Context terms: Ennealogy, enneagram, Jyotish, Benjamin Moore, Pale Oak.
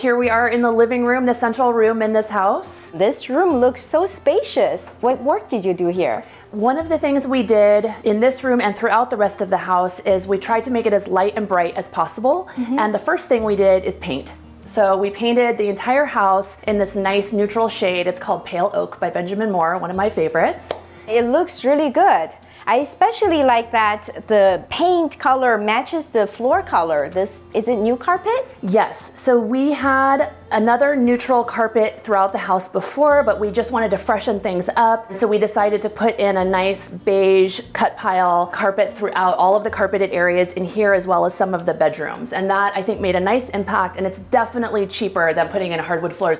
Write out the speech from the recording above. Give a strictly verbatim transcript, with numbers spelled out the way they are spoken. Here we are in the living room, the central room in this house. This room looks so spacious. What work did you do here? One of the things we did in this room and throughout the rest of the house is we tried to make it as light and bright as possible. Mm-hmm. And the first thing we did is paint. So we painted the entire house in this nice neutral shade. It's called Pale Oak by Benjamin Moore, one of my favorites. It looks really good. I especially like that the paint color matches the floor color. This, is it new carpet? Yes, so we had another neutral carpet throughout the house before, but we just wanted to freshen things up. So we decided to put in a nice beige cut pile carpet throughout all of the carpeted areas in here, as well as some of the bedrooms. And that I think made a nice impact, and it's definitely cheaper than putting in hardwood floors.